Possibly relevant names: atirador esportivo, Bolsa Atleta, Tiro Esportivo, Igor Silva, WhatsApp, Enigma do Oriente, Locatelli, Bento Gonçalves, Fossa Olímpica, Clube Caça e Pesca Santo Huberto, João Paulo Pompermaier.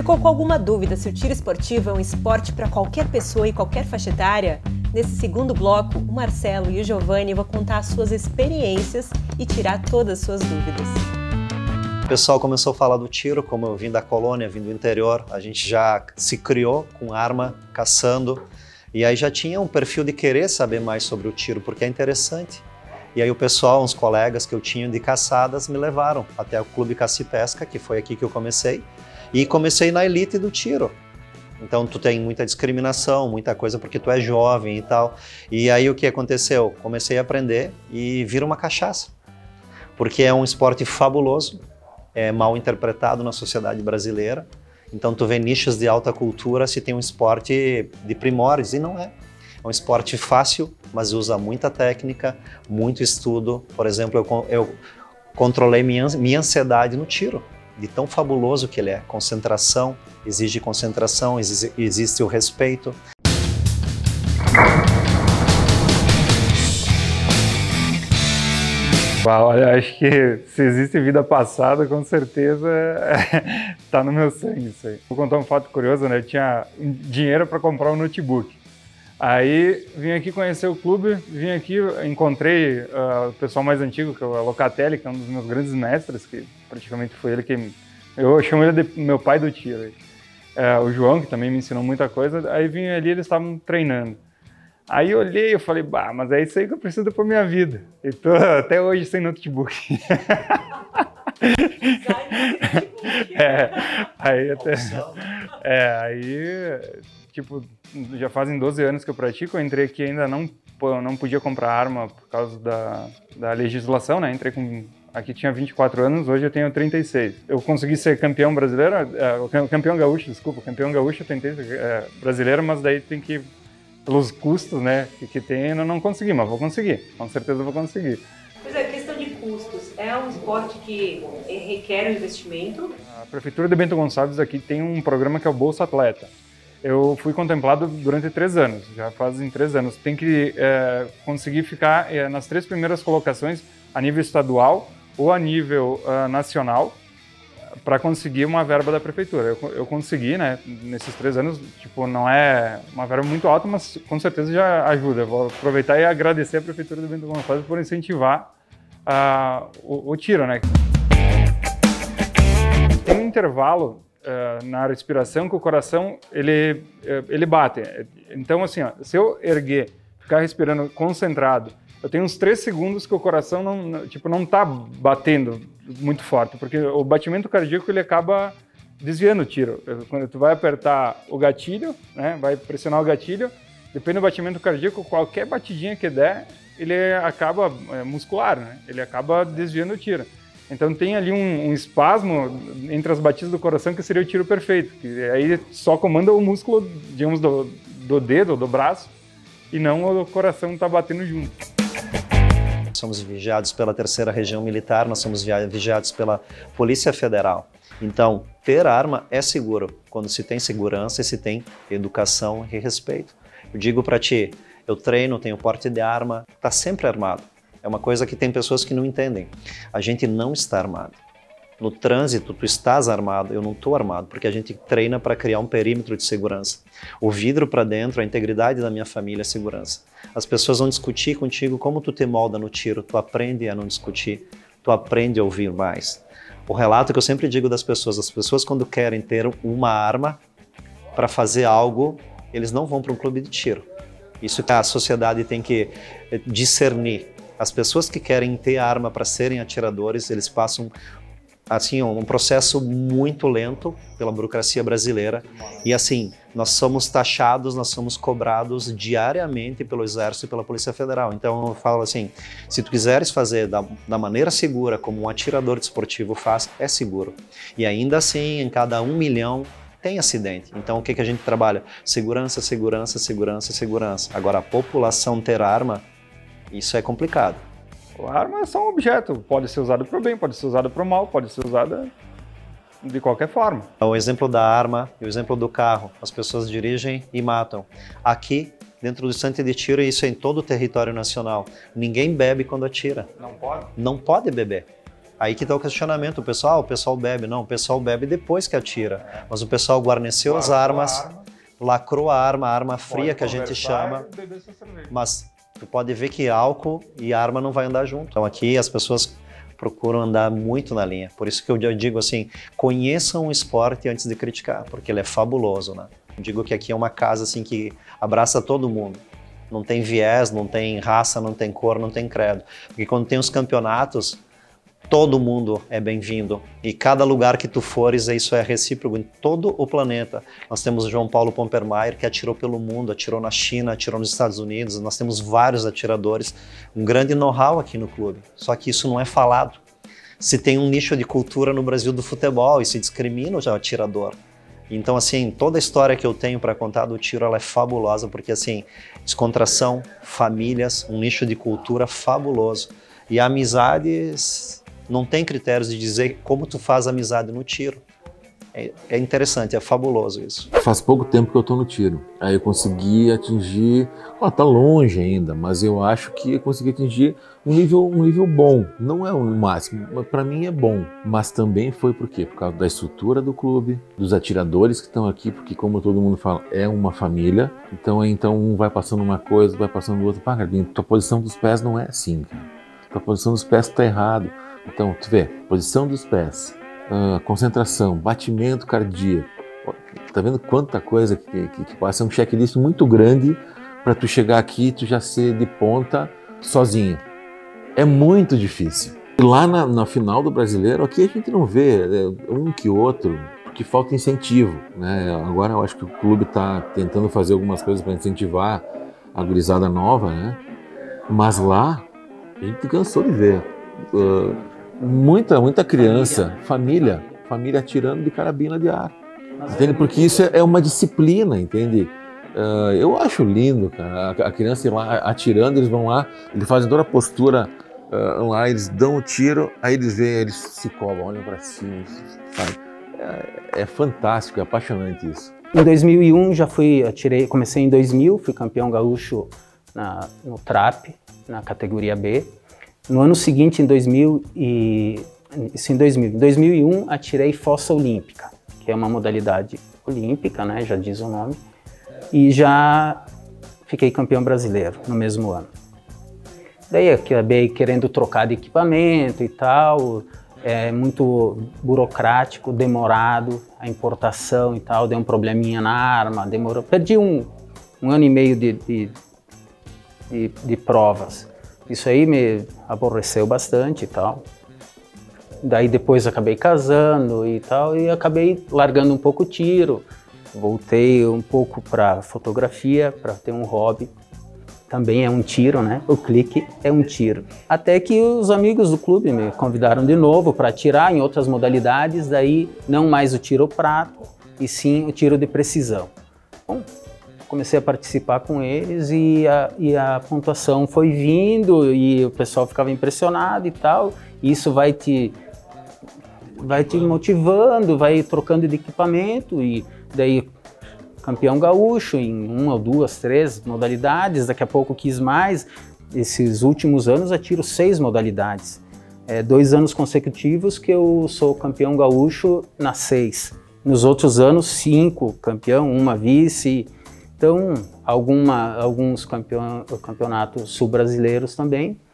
Ficou com alguma dúvida se o tiro esportivo é um esporte para qualquer pessoa e qualquer faixa etária? Nesse segundo bloco, o Marcelo e o Giovanni vão contar as suas experiências e tirar todas as suas dúvidas. O pessoal começou a falar do tiro, como eu vim da colônia, vim do interior, a gente já se criou com arma, caçando, e aí já tinha um perfil de querer saber mais sobre o tiro, porque é interessante. E aí o pessoal, uns colegas que eu tinha de caçadas, me levaram até o Clube Caça e Pesca, que foi aqui que eu comecei, e comecei na elite do tiro. Então tu tem muita discriminação, muita coisa porque tu é jovem e tal. E aí o que aconteceu? Comecei a aprender e vira uma cachaça. Porque é um esporte fabuloso, é mal interpretado na sociedade brasileira. Então tu vê nichos de alta cultura se tem um esporte de primórdios, e não é. É um esporte fácil, mas usa muita técnica, muito estudo. Por exemplo, eu controlei minha ansiedade no tiro, de tão fabuloso que ele é. Concentração, exige concentração, existe o respeito. Olha, acho que se existe vida passada, com certeza está no meu sangue isso aí. Vou contar um fato curioso, né? Eu tinha dinheiro para comprar um notebook. Aí vim aqui conhecer o clube, vim aqui, encontrei o pessoal mais antigo, que é o Locatelli, que é um dos meus grandes mestres, que praticamente foi ele que... Eu chamo ele de meu pai do tiro. O João, que também me ensinou muita coisa, aí vim ali, eles estavam treinando. Aí eu olhei e falei, bah, mas é isso aí que eu preciso pra minha vida. E tô até hoje sem notebook. Tipo, já fazem 12 anos que eu pratico, eu entrei aqui ainda não podia comprar arma por causa da legislação, né? Entrei com... Aqui tinha 24 anos, hoje eu tenho 36. Eu consegui ser campeão brasileiro, campeão gaúcho, desculpa, campeão gaúcho, eu tentei ser brasileiro, mas daí tem que, pelos custos, né, que tem, eu não consegui, mas vou conseguir, com certeza vou conseguir. Pois é, questão de custos, é um esporte que requer um investimento? A Prefeitura de Bento Gonçalves aqui tem um programa que é o Bolsa Atleta. Eu fui contemplado durante 3 anos, já fazem 3 anos. Tem que conseguir ficar nas 3 primeiras colocações a nível estadual ou a nível nacional para conseguir uma verba da prefeitura. Eu consegui, né? Nesses 3 anos, tipo, não é uma verba muito alta, mas com certeza já ajuda. Eu vou aproveitar e agradecer a Prefeitura do Bento Gonçalves por incentivar o tiro, né? Tem um intervalo na respiração que o coração ele bate. Então assim, ó, se eu erguer, ficar respirando concentrado, eu tenho uns 3 segundos que o coração não tá batendo muito forte, porque o batimento cardíaco ele acaba desviando o tiro. Quando tu vai apertar o gatilho, né, vai pressionar o gatilho, depende do batimento cardíaco, qualquer batidinha que der, ele acaba muscular, né? Ele acaba desviando o tiro. Então tem ali um espasmo entre as batidas do coração que seria o tiro perfeito, que aí só comanda o músculo, digamos, do dedo, do braço, e não o coração tá batendo junto. Somos vigiados pela 3ª Região Militar, nós somos vigiados pela Polícia Federal. Então, ter arma é seguro, quando se tem segurança e se tem educação e respeito. Eu digo para ti, eu treino, tenho porte de arma, tá sempre armado. É uma coisa que tem pessoas que não entendem. A gente não está armado. No trânsito, tu estás armado, eu não estou armado, porque a gente treina para criar um perímetro de segurança. O vidro para dentro, a integridade da minha família é segurança. As pessoas vão discutir contigo como tu te molda no tiro, tu aprende a não discutir, tu aprende a ouvir mais. O relato que eu sempre digo das pessoas, quando querem ter uma arma para fazer algo, eles não vão para um clube de tiro. Isso que a sociedade tem que discernir. As pessoas que querem ter arma para serem atiradores, eles passam assim um processo muito lento pela burocracia brasileira. E assim, nós somos taxados, nós somos cobrados diariamente pelo Exército e pela Polícia Federal. Então eu falo assim, se tu quiseres fazer da maneira segura, como um atirador desportivo faz, é seguro. E ainda assim, em cada 1 milhão, tem acidente. Então o que que a gente trabalha? Segurança, segurança, segurança, segurança. Agora, a população ter arma, isso é complicado. A arma é só um objeto, pode ser usado para o bem, pode ser usado para o mal, pode ser usada de qualquer forma. O exemplo da arma e o exemplo do carro, as pessoas dirigem e matam. Aqui, dentro do estante de tiro, isso é em todo o território nacional, ninguém bebe quando atira. Não pode? Não pode beber. Aí que dá o questionamento, o pessoal bebe. Não, o pessoal bebe depois que atira. Mas o pessoal guarneceu as armas, lacrou a arma fria que a gente chama. Mas tu pode ver que álcool e arma não vai andar junto. Então aqui as pessoas procuram andar muito na linha. Por isso que eu digo assim, conheçam o esporte antes de criticar, porque ele é fabuloso, né? Eu digo que aqui é uma casa assim que abraça todo mundo. Não tem viés, não tem raça, não tem cor, não tem credo. Porque quando tem os campeonatos, todo mundo é bem-vindo. E cada lugar que tu fores, isso é recíproco em todo o planeta. Nós temos o João Paulo Pompermaier, que atirou pelo mundo, atirou na China, atirou nos Estados Unidos. Nós temos vários atiradores, um grande know-how aqui no clube. Só que isso não é falado. Se tem um nicho de cultura no Brasil do futebol e se discrimina o atirador. Então, assim, toda a história que eu tenho para contar do tiro, ela é fabulosa, porque, assim, descontração, famílias, um nicho de cultura fabuloso. E amizades... Não tem critérios de dizer como tu faz amizade no tiro. É interessante, é fabuloso isso. Faz pouco tempo que eu tô no tiro. Aí eu consegui atingir... tá longe ainda, mas eu acho que eu consegui atingir um nível bom. Não é o máximo, mas para mim é bom. Mas também foi por quê? Por causa da estrutura do clube, dos atiradores que estão aqui, porque como todo mundo fala, é uma família. Então um vai passando uma coisa, vai passando outra. Pá, Carlinhos, tua posição dos pés não é assim, cara. Tua posição dos pés tá errado. Então, tu vê, posição dos pés, concentração, batimento cardíaco, tá vendo quanta coisa que passa? É um checklist muito grande para tu chegar aqui e tu já ser de ponta sozinho. É muito difícil. E lá na final do Brasileiro, aqui a gente não vê um que outro, porque falta incentivo, né? Agora eu acho que o clube tá tentando fazer algumas coisas para incentivar a gurizada nova, né? Mas lá, a gente cansou de ver. Muita criança, família atirando de carabina de ar, entende? Porque isso é uma disciplina, entende? Eu acho lindo, cara, a criança ir lá atirando, eles vão lá, eles fazem toda a postura lá, eles dão o tiro, aí eles veem, eles se colam, olham para cima, sabe? É fantástico, é apaixonante isso. Em 2001 já comecei em 2000, fui campeão gaúcho no trap, na categoria B. No ano seguinte, em 2001, atirei Fossa Olímpica, que é uma modalidade olímpica, né, já diz o nome, e já fiquei campeão brasileiro no mesmo ano. Daí acabei querendo trocar de equipamento e tal, é muito burocrático, demorado, a importação e tal, deu um probleminha na arma, demorou, perdi um ano e meio de provas. Isso aí me aborreceu bastante e tal. Daí depois acabei casando e tal, e acabei largando um pouco o tiro. Voltei um pouco para fotografia, para ter um hobby. Também é um tiro, né? O clique é um tiro. Até que os amigos do clube me convidaram de novo para atirar em outras modalidades, daí não mais o tiro prato, e sim o tiro de precisão. Bom, comecei a participar com eles e a pontuação foi vindo e o pessoal ficava impressionado e tal. E isso vai te motivando, vai trocando de equipamento e daí campeão gaúcho em uma, duas, três modalidades. Daqui a pouco quis mais. Esses últimos anos atiro 6 modalidades. 2 anos consecutivos que eu sou campeão gaúcho nas 6. Nos outros anos 5 campeão, 1 vice. Então, alguns campeonatos sul-brasileiros também.